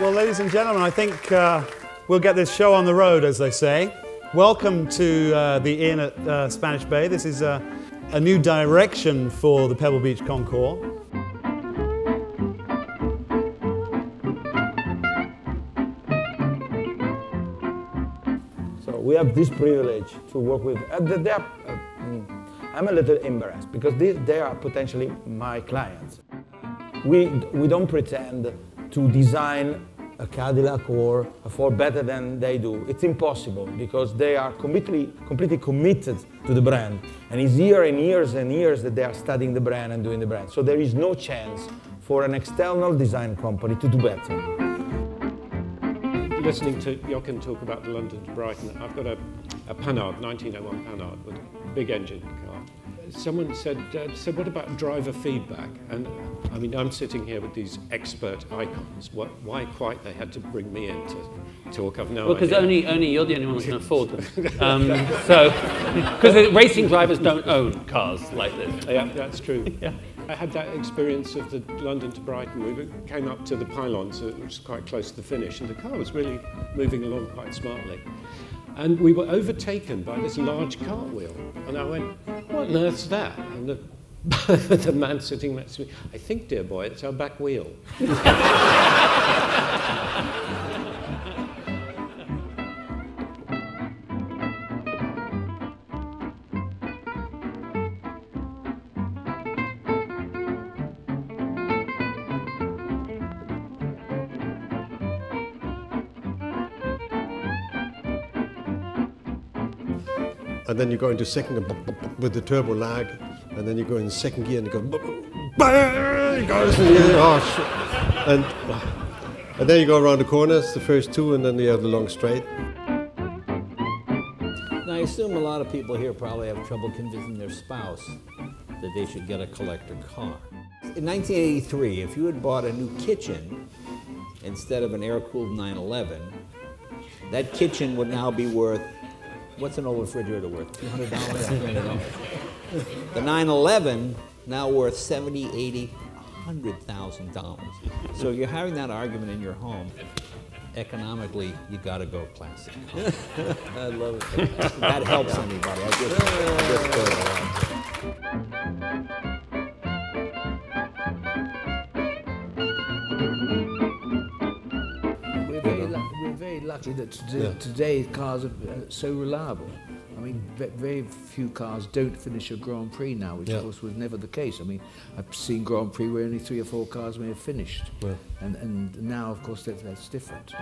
Well, ladies and gentlemen, I think we'll get this show on the road, as they say. Welcome to the Inn at Spanish Bay. This is a new direction for the Pebble Beach Concours. So we have this privilege to work with. I'm a little embarrassed because they are potentially my clients. We don't pretend to design a Cadillac or a Ford better than they do. It's impossible because they are completely committed to the brand. And it's year and years and years that they are studying the brand and doing the brand. So there is no chance for an external design company to do better. Listening to Jochen talk about the London to Brighton, I've got a Panhard, 1901 Panhard, with a big engine car. Someone said, so what about driver feedback? And I mean, I'm sitting here with these expert icons. Why quite they had to bring me in to talk? I've no idea. Well, because only you're the only one who can afford them. Because racing drivers don't own cars like this. Yeah, that's true. Yeah. I had that experience of the London to Brighton. We came up to the pylons, which was quite close to the finish, and the car was really moving along quite smartly. And we were overtaken by this large cartwheel. And I went, what on earth's that? And the man sitting next to me, I think, dear boy, it's our back wheel. And then you go into second with the turbo lag, and then you go in second gear and you go, bang! It goes in the air, oh, and then you go around the corners, the first two, and then you have the long straight. Now, I assume a lot of people here probably have trouble convincing their spouse that they should get a collector car. In 1983, if you had bought a new kitchen instead of an air-cooled 911, that kitchen would now be worth, what's an old refrigerator worth? $200, $300. The 911 now worth $70,000, $80,000, $100,000. So you're having that argument in your home. Economically, you got to go classic. I love it. That helps anybody. Lucky that today cars are so reliable. I mean, very few cars don't finish a Grand Prix now, which of course was never the case. I mean, I've seen Grand Prix where only 3 or 4 cars may have finished, and now of course that's different.